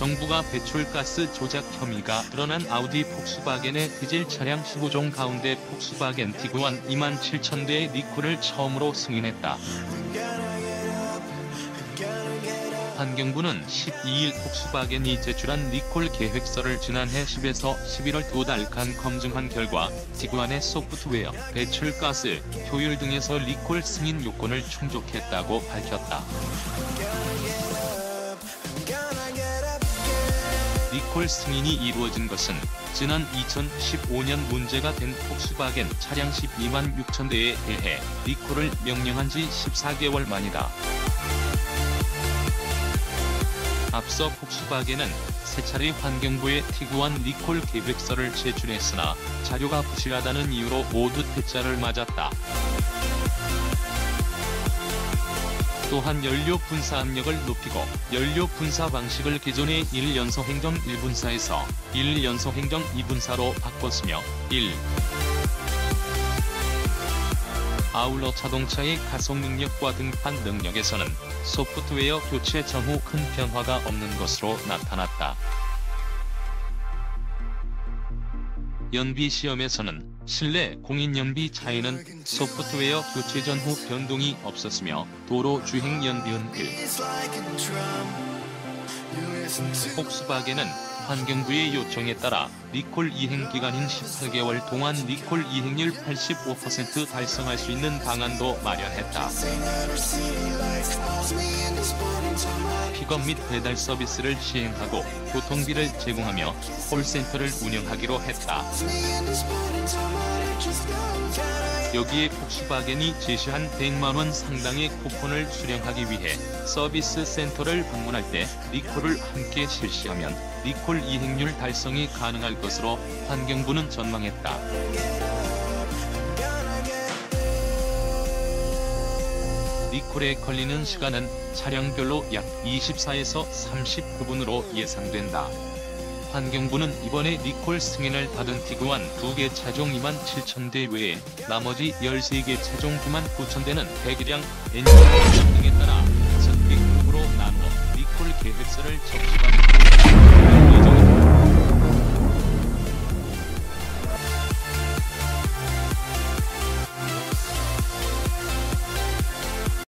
정부가 배출가스 조작 혐의가 드러난 아우디 폭스바겐의 디젤 차량 15종 가운데 폭스바겐 티구안 27,000대의 리콜을 처음으로 승인했다. 환경부는 12일 폭스바겐이 제출한 리콜 계획서를 지난해 10에서 11월 두 달간 검증한 결과 티구안의 소프트웨어, 배출가스, 효율 등에서 리콜 승인 요건을 충족했다고 밝혔다. 리콜 승인이 이루어진 것은 지난 2015년 문제가 된 폭스바겐 차량 126,000대에 대해 리콜을 명령한 지 14개월 만이다. 앞서 폭스바겐은 세 차례 환경부에 티구안 리콜 계획서를 제출했으나 자료가 부실하다는 이유로 모두 퇴짜를 맞았다. 또한 연료 분사 압력을 높이고 연료 분사 방식을 기존의 1연소 행정 1분사에서 1연소 행정 2분사로 바꿨으며 1. 아울러 자동차의 가속 능력과 등판 능력에서는 소프트웨어 교체 전후 큰 변화가 없는 것으로 나타났다. 연비 시험에서는 실내 공인연비 차이는 소프트웨어 교체 전후 변동이 없었으며 도로 주행 연비는 1. 폭스바겐은 환경부의 요청에 따라 리콜 이행 기간인 18개월 동안 리콜 이행률 85% 달성할 수 있는 방안도 마련했다. 픽업 및 배달 서비스를 시행하고 교통비를 제공하며 콜센터를 운영하기로 했다. 여기에 폭스바겐이 제시한 100만원 상당의 쿠폰을 수령하기 위해 서비스 센터를 방문할 때 리콜을 함께 실시하면 리콜 이행률 달성이 가능할 것으로 환경부는 전망했다. 리콜에 걸리는 시간은 차량별로 약 24에서 39분으로 예상된다. 환경부는 이번에 리콜 승인을 받은 티구안 2개 차종 27,000대 외에 나머지 13개 차종 99,000대는 배기량, 엔진 등에 따라 2,100급으로 나누어 리콜 계획서를 접수받는 것입니다.